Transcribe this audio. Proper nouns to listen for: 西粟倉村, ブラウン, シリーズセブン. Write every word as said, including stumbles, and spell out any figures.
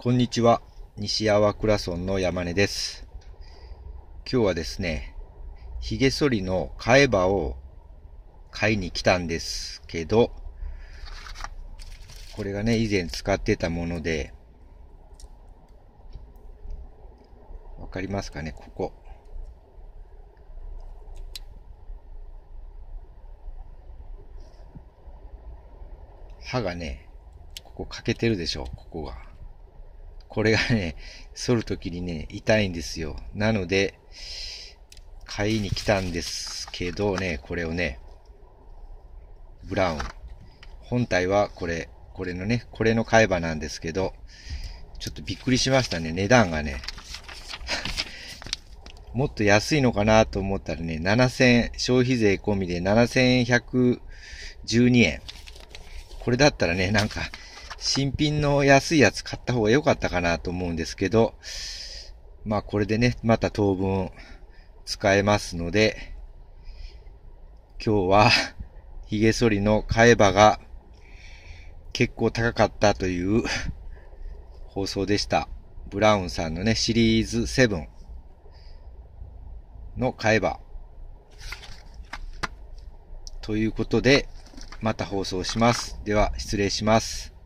こんにちは、西粟倉村の山根です。今日はですね、ひげ剃りの替え刃を買いに来たんですけど、これがね、以前使ってたもので、わかりますかね、ここ。刃がね、ここ欠けてるでしょ、ここが。これがね、剃るときにね、痛いんですよ。なので、買いに来たんですけどね、これをね、ブラウン。本体はこれ、これのね、これの替え刃なんですけど、ちょっとびっくりしましたね、値段がね。もっと安いのかなと思ったらね、ななせん、消費税込みでななせんひゃくじゅうにえん。これだったらね、なんか、新品の安いやつ買った方が良かったかなと思うんですけど、まあこれでね、また当分使えますので、今日は髭剃りの替え刃が結構高かったという放送でした。ブラウンさんのね、シリーズセブンの替え刃。ということで、また放送します。では失礼します。